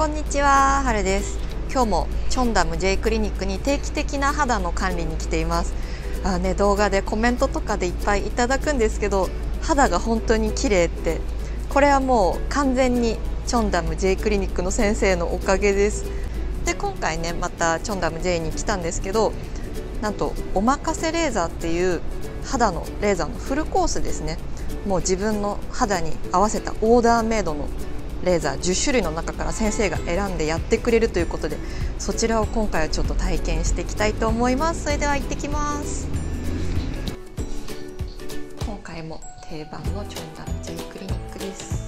こんにちは、はるです。今日もチョンダム J クリニックに定期的な肌の管理に来ています。動画でコメントとかでいっぱいいただくんですけど、肌が本当に綺麗って、これはもう完全にチョンダム J クリニックの先生のおかげです。で、今回ね、またチョンダム J に来たんですけど、なんとおまかせレーザーっていう肌のレーザーのフルコースですね。もう自分の肌に合わせたオーダーメイドのレーザー10種類の中から先生が選んでやってくれるということで、そちらを今回はちょっと体験していきたいと思います。それでは行ってきます。今回も定番のチョンダム J クリニックです。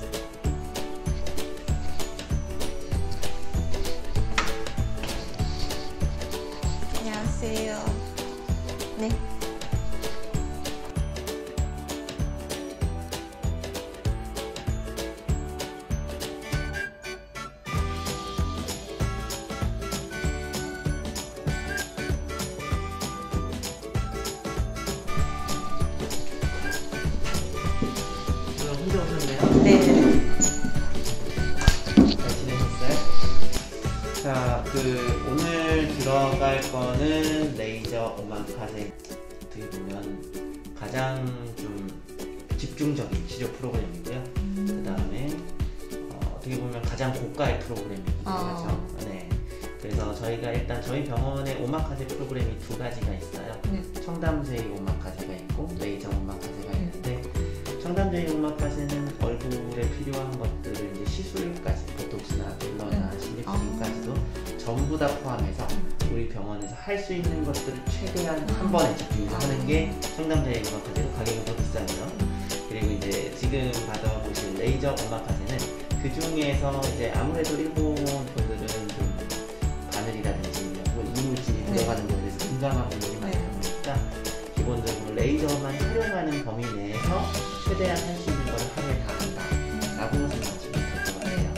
こんにちはね。자, 오늘 들어갈 거는 레이저 오마카세. 어떻게 보면 가장 좀 집중적인 치료 프로그램이고요. 그 다음에 어떻게 보면 가장 고가의 프로그램이기도 하죠. 네. 그래서 저희가 일단 저희 병원에 오마카세 프로그램이 두 가지가 있어요. 청담제이 오마카세가 있고 레이저 오마카세가 있는데, 청담제이 오마카세는 얼굴에 필요한 것들을 이제 시술까지, 보톡스나 필러나 실리콘까지도 전부 다 포함해서 우리 병원에서 할 수 있는 것들을 최대한 한 번에 집중해서 하는 게 청담제이 오마카세고, 가격이 더 비싸고요. 그리고 이제 지금 받아보신 레이저 오마카세는 그 중에서 이제 아무래도 일본 분들은 좀 바늘이라든지 혹은 이물질이 들어가는 것에 대해서 민감한 분들이 많다 보니까 기본적으로 레이저만 활용하는 범위 내에서 최대한 할 수 있는 걸 하면 다 한다라고 생각하시면 될 것 같아요.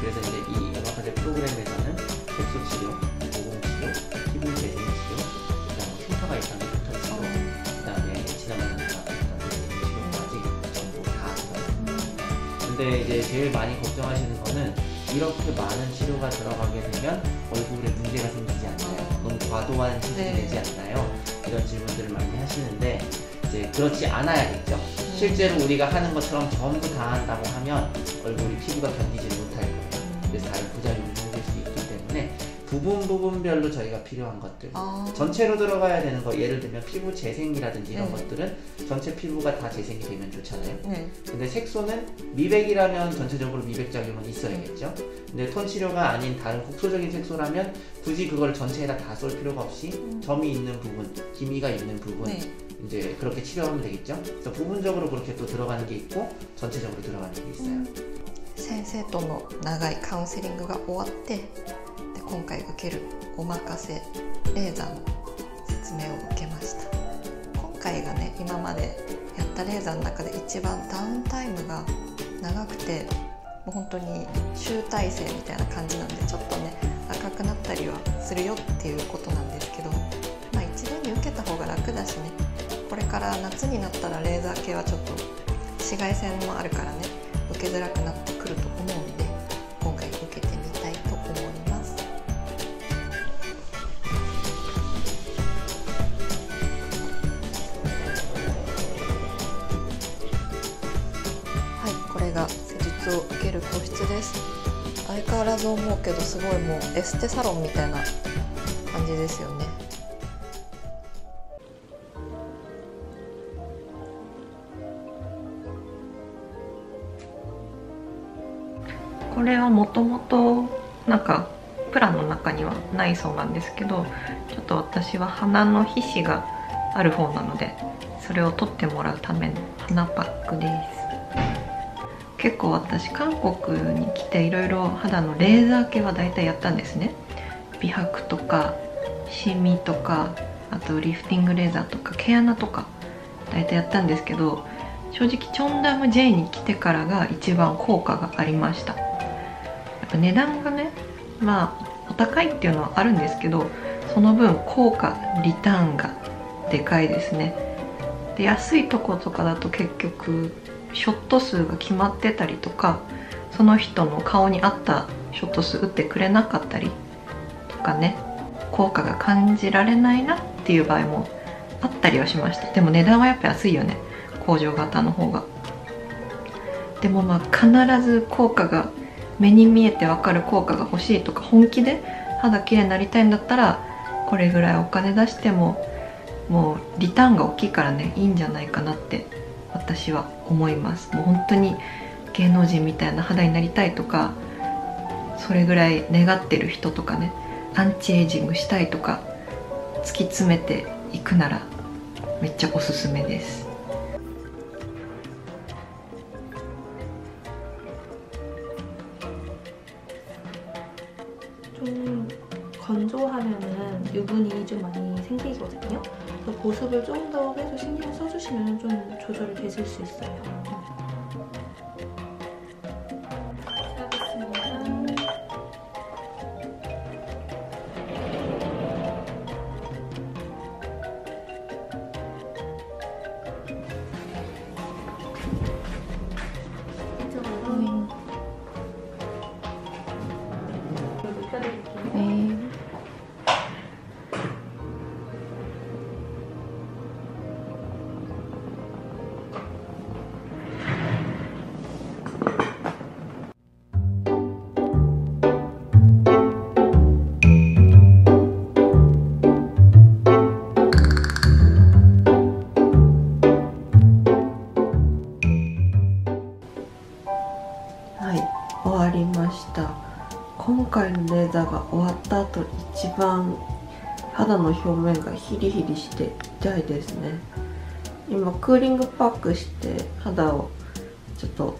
그래서 이제 이 오마카세 프로그램에서는 독소치료, 모공치료, 피부 재생치료, 그다음에 필터가 있다면 필터치료, 그다음에 지나가는 치료까지 전부 다 들어가요. 근데 이제 제일 많이 걱정하시는 거는 이렇게 많은 치료가 들어가게 되면 얼굴에 문제가 생기지 않나요? 너무 과도한 시술이 되지 않나요? 이런 질문들을 많이 하시는데, 이제 그렇지 않아야겠죠. 실제로 우리가 하는 것처럼 전부 다 한다고 하면 얼굴이, 피부가 견디지 못할 거예요. 그래서 다른 부작용이 생길 수 있기 때문에 부분 부분별로 저희가 필요한 것들, 전체로 들어가야 되는 거, 예를 들면 피부 재생이라든지 이런 것들은 전체 피부가 다 재생이 되면 좋잖아요. 근데 색소는 미백이라면 전체적으로 미백작용은 있어야겠죠. 근데 톤치료가 아닌 다른 국소적인 색소라면 굳이 그걸 전체에다 다 쏠 필요가 없이 점이 있는 부분, 기미가 있는 부분, 이제 그렇게 치료하면 되겠죠. 그래서 부분적으로 그렇게 또 들어가는 게 있고 전체적으로 들어가는 게 있어요. 선생님과의 오랜 카운슬링이 끝났고、今回受けるおまかせレーザーの説明を受けました。今回がね、今までやったレーザーの中で一番ダウンタイムが長くて、もう本当に集大成みたいな感じなんで、ちょっとね赤くなったりはするよっていうことなんですけど、まあ一度に受けた方が楽だしね。これから夏になったらレーザー系はちょっと紫外線もあるからね、受けづらくなってくると思うんで、今回受けてみたいと思います。施術を受ける個室です。相変わらず思うけど、すごいもうエステサロンみたいな感じですよね。これはもともとなんかプランの中にはないそうなんですけど、ちょっと私は鼻の皮脂がある方なので、それを取ってもらうための鼻パックです。結構私、韓国に来ていろいろ肌のレーザー系は大体やったんですね。美白とかシミとか、あとリフティングレーザーとか毛穴とか大体やったんですけど、正直チョンダム J に来てからが一番効果がありました。やっぱ値段がね、まあお高いっていうのはあるんですけど、その分効果、リターンがでかいですね。で、安いとことかだと結局ショット数が決まってたりとか、その人の顔に合ったショートス打ってくれなかったりとかね、効果が感じられないなっていう場合もあったりはしました。でも値段はやっぱ安いよね、工場型の方が。でもまあ必ず効果が、目に見えて分かる効果が欲しいとか、本気で肌きれいになりたいんだったらこれぐらいお金出してももうリターンが大きいからね、いいんじゃないかなって私は思います。もう本当に芸能人みたいな肌になりたいとか、それぐらい願ってる人とかね、アンチエイジングしたいとか突き詰めていくならめっちゃおすすめです。좀 건조하면은 유분이 좀 많이 생기거든요. 그래서 보습을 좀 더 계속 신경 써주시면 좀 조절이 되실 수 있어요.今回のレーザーが終わった後、一番肌の表面がヒリヒリして痛いですね。今クーリングパックして肌をちょっと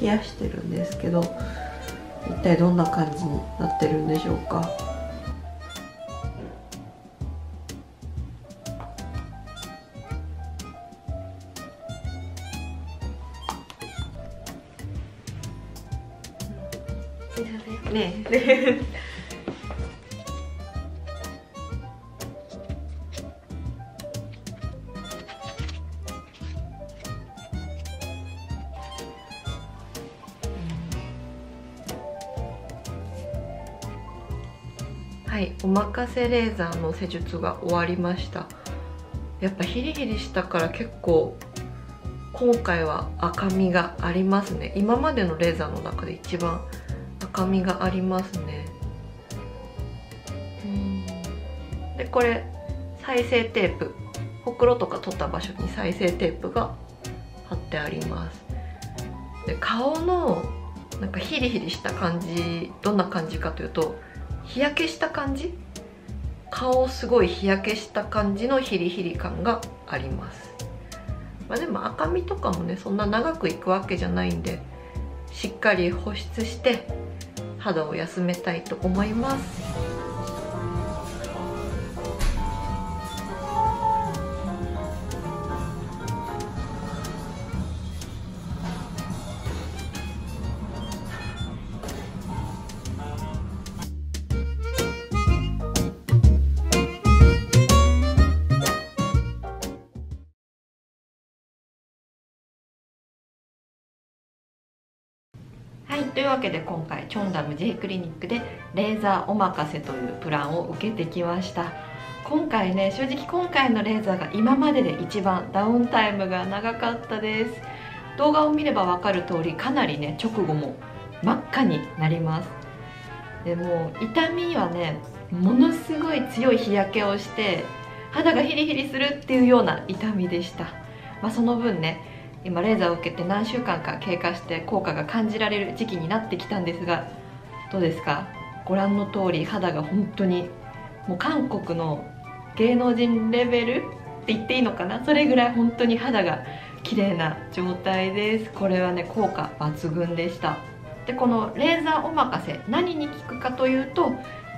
冷やしてるんですけど、一体どんな感じになってるんでしょうか。ねえはい、おまかせレーザーの施術が終わりました。やっぱヒリヒリしたから結構今回は赤みがありますね。今までのレーザーの中で一番赤みがありますね。でこれ再生テープ、ほくろとか取った場所に再生テープが貼ってあります。で顔のなんかヒリヒリした感じ、どんな感じかというと日焼けした感じ、顔をすごい日焼けした感じのヒリヒリ感があります。まあ、でも赤みとかもねそんな長くいくわけじゃないんで、しっかり保湿して肌を休めたいと思います。はい、というわけで今回チョンダム J クリニックでレーザーおまかせというプランを受けてきました。今回ね、正直今回のレーザーが今までで一番ダウンタイムが長かったです。動画を見れば分かる通り、かなりね直後も真っ赤になります。でも痛みはね、ものすごい強い日焼けをして肌がヒリヒリするっていうような痛みでした。まあ、その分ね今レーザーを受けて何週間か経過して効果が感じられる時期になってきたんですが、どうですか、ご覧の通り肌が本当にもう韓国の芸能人レベルって言っていいのかな、それぐらい本当に肌が綺麗な状態です。これはね効果抜群でした。でこのレーザーおまかせ何に効くかというと、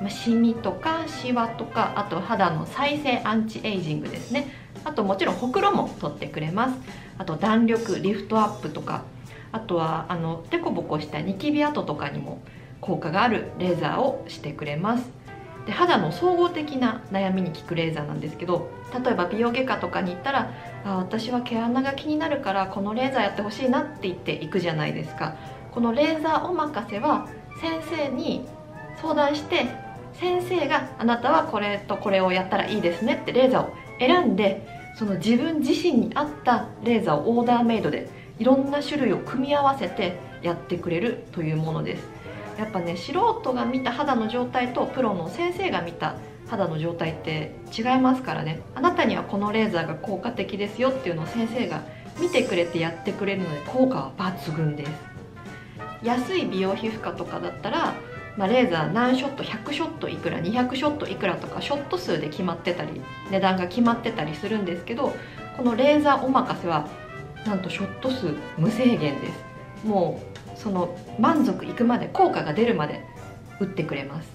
シミとかシワとか、あと肌の再生アンチエイジングですね。あともちろんほくろも取ってくれます。あと弾力リフトアップとか、あとはデコボコしたニキビ跡とかにも効果があるレーザーをしてくれます。で肌の総合的な悩みに効くレーザーなんですけど、例えば美容外科とかに行ったら「あ、私は毛穴が気になるからこのレーザーやってほしいな」って言って行くじゃないですか。このレーザーおまかせは先生に相談して、先生があなたはこれとこれをやったらいいですねってレーザーを選んで、その自分自身に合ったレーザーをオーダーメイドでいろんな種類を組み合わせてやってくれるというものです。やっぱね、素人が見た肌の状態とプロの先生が見た肌の状態って違いますからね。あなたにはこのレーザーが効果的ですよっていうのを先生が見てくれてやってくれるので、効果は抜群です。安い美容皮膚科とかだったら、レーザー何ショット、100ショットいくら、200ショットいくらとか、ショット数で決まってたり値段が決まってたりするんですけど、このレーザーおまかせはなんとショット数無制限です。もうその満足いくまで、効果が出るまで打ってくれます。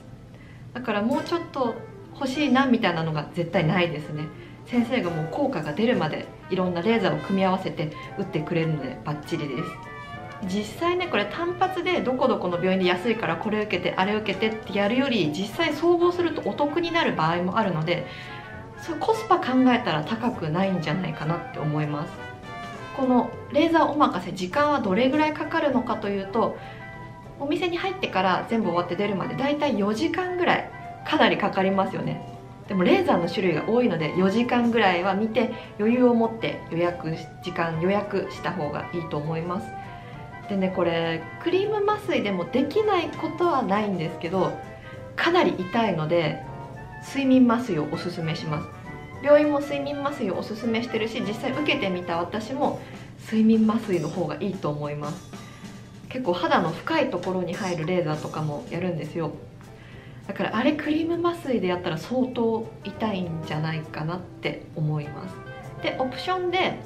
だからもうちょっと欲しいなみたいなのが絶対ないですね。先生がもう効果が出るまでいろんなレーザーを組み合わせて打ってくれるのでバッチリです。実際ね、これ単発でどこどこの病院で安いからこれ受けてあれ受けてってやるより、実際総合するとお得になる場合もあるので、それコスパ考えたら高くないんじゃないかなって思います。このレーザーお任せ、時間はどれぐらいかかるのかというと、お店に入ってから全部終わって出るまでだいたい4時間ぐらいかなりかかりますよね。でもレーザーの種類が多いので、4時間ぐらいは見て余裕を持って予約した方がいいと思います。でね、これクリーム麻酔でもできないことはないんですけど、かなり痛いので睡眠麻酔をおすすめします。病院も睡眠麻酔をおすすめしてるし、実際受けてみた私も睡眠麻酔の方がいいと思います。結構肌の深いところに入るレーザーとかもやるんですよ。だからあれクリーム麻酔でやったら相当痛いんじゃないかなって思います。でオプションで、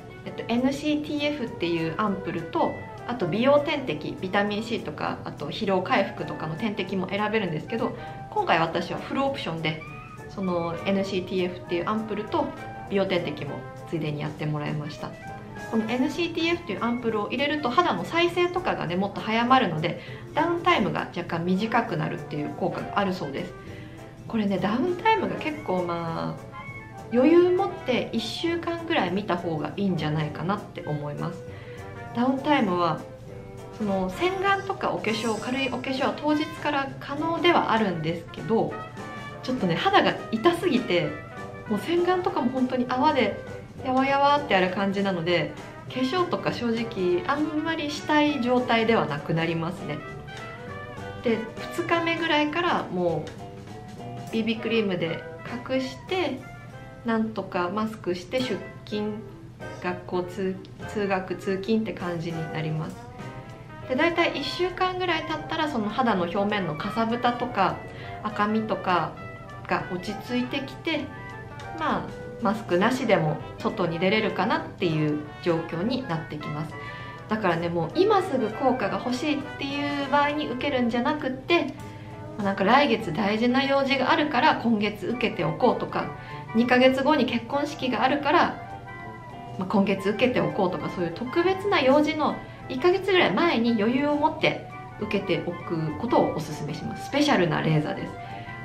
NCTF っていうアンプルと、あと美容点滴、ビタミン C とか、あと疲労回復とかの点滴も選べるんですけど、今回私はフルオプションでその NCTF っていうアンプルと美容点滴もついでにやってもらいました。この NCTF っていうアンプルを入れると肌の再生とかがね、もっと早まるのでダウンタイムが若干短くなるっていう効果があるそうです。これね、ダウンタイムが結構余裕持って1週間ぐらい見た方がいいんじゃないかなって思います。ダウンタイムはその洗顔とかお化粧、軽いお化粧は当日から可能ではあるんですけど、ちょっとね、肌が痛すぎて、もう洗顔とかも本当に泡でやわやわってやる感じなので、化粧とか正直あんまりしたい状態ではなくなりますね。で2日目ぐらいからもう BB クリームで隠して、なんとかマスクして出勤、学校通学通勤って感じになります。でだいたい1週間ぐらい経ったら、その肌の表面のかさぶたとか赤みとかが落ち着いてきて、マスクなしでも外に出れるかなっていう状況になってきます。だからね、もう今すぐ効果が欲しいっていう場合に受けるんじゃなくって、なんか来月大事な用事があるから今月受けておこうとか、2ヶ月後に結婚式があるから今月受けておこうとか、そういう特別な用事の1ヶ月ぐらい前に余裕を持って受けておくことをおすすめします。スペシャルなレーザーです。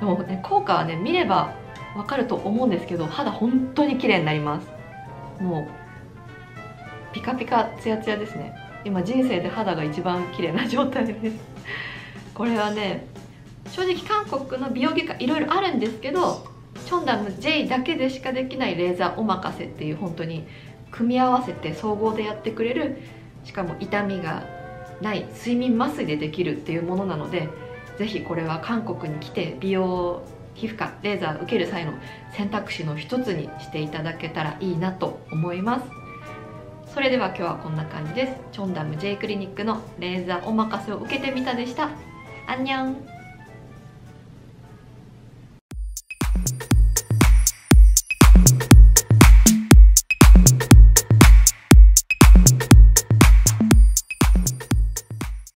でもね、効果はね、見ればわかると思うんですけど、肌本当に綺麗になります。もうピカピカツヤツヤですね。今人生で肌が一番綺麗な状態です。これはね、正直韓国の美容外科いろいろあるんですけど、チョンダム J だけでしかできないレーザーお任せっていう、本当に組み合わせて総合でやってくれる、しかも痛みがない睡眠麻酔でできるっていうものなので、ぜひこれは韓国に来て美容皮膚科レーザー受ける際の選択肢の一つにしていただけたらいいなと思います。それでは今日はこんな感じです。チョンダム J クリニックのレーザーお任せを受けてみたでした。アンニョン。